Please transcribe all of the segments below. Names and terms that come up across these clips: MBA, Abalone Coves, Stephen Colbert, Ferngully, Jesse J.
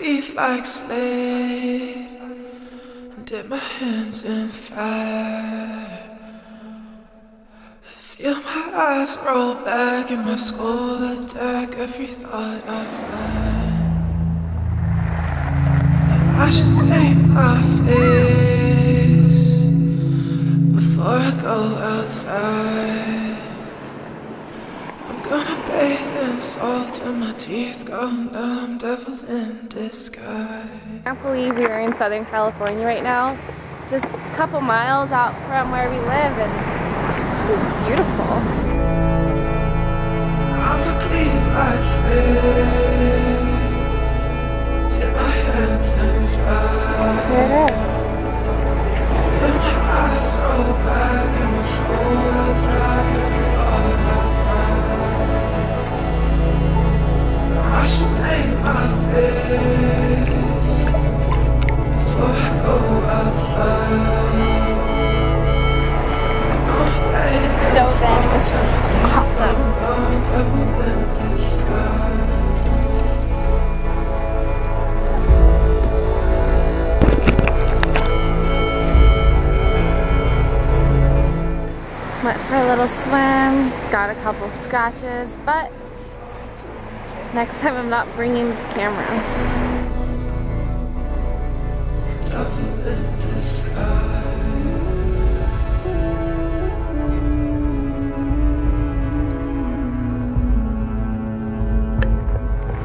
leaf like slate, and dip my hands in fire. I feel my eyes roll back and my skull attack every thought I've had. And I should paint my face before I go outside. Gonna bathe in salt till my teeth go numb, devil in disguise. I can't believe we are in Southern California right now, just a couple miles out from where we live, and this is beautiful. I'm a cleave I slip till my hands and fly. Here it is. And my eyes roll back and my soul is like all I. I should paint my face before I go outside. So bad, this is awesome. Went for a little swim, got a couple scratches, but next time I'm not bringing this camera.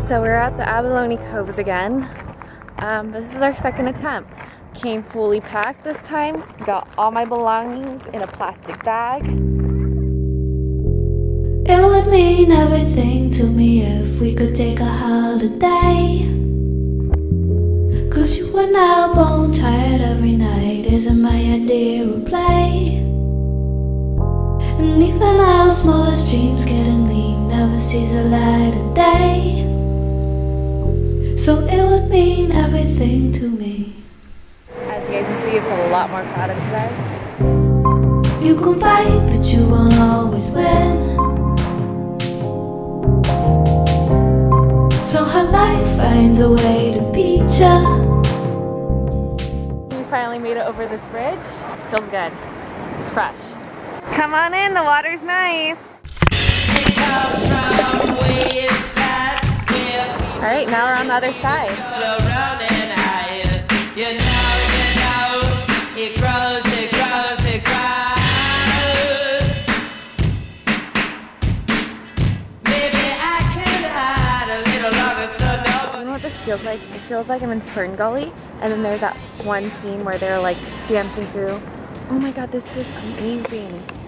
So we're at the Abalone Coves again. This is our second attempt. Came fully packed this time. Got all my belongings in a plastic bag. It would mean everything to me if we could take a holiday, 'cause you and I are bone tired every night isn't my idea of play. And even our smallest dreams getting lean never sees the light of day. So it would mean everything to me. As you guys can see, it's a lot more crowded today. You can fight, but you won't always win. So her life finds a way to beat ya. We finally made it over this bridge. Feels good. It's fresh. Come on in, the water's nice. Alright, now we're on the other side. It grows, it grows, it grows. Feels like, it feels like I'm in Ferngully, and then there's that one scene where they're like dancing through. Oh my god, this is amazing.